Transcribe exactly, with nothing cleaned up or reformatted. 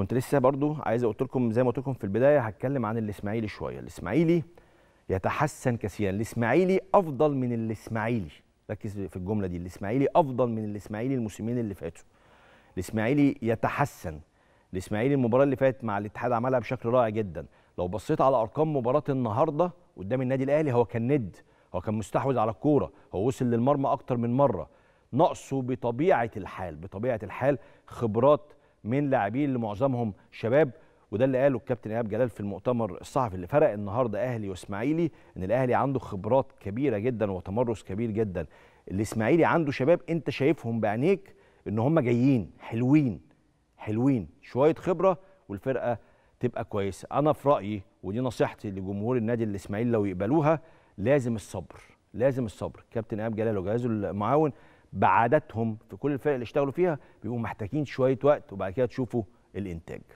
كنت لسه برضو عايز اقول لكم زي ما قلت لكم في البدايه هتكلم عن الاسماعيلي شويه. الاسماعيلي يتحسن كثيرا، الاسماعيلي افضل من الاسماعيلي، ركز في الجمله دي، الاسماعيلي افضل من الاسماعيلي الموسمين اللي فاتوا. الاسماعيلي يتحسن، الاسماعيلي المباراه اللي فاتت مع الاتحاد عملها بشكل رائع جدا. لو بصيت على ارقام مباراه النهارده قدام النادي الاهلي، هو كان ند، هو كان مستحوذ على الكوره، هو وصل للمرمى اكتر من مره. نقصه بطبيعه الحال بطبيعه الحال خبرات من لاعبين اللي معظمهم شباب، وده اللي قاله الكابتن اياب جلال في المؤتمر الصحفي اللي فرق النهارده اهلي واسماعيلي، ان الاهلي عنده خبرات كبيره جدا وتمرس كبير جدا. الاسماعيلي عنده شباب انت شايفهم بعينيك ان هم جايين حلوين حلوين، شويه خبره والفرقه تبقى كويسه. انا في رايي ودي نصيحتي لجمهور النادي الاسماعيلي لو يقبلوها، لازم الصبر، لازم الصبر. كابتن اياب جلال وجهازه المعاون بعاداتهم في كل الفرق اللي اشتغلوا فيها بيبقوا محتاجين شويه وقت وبعد كده تشوفوا الانتاج.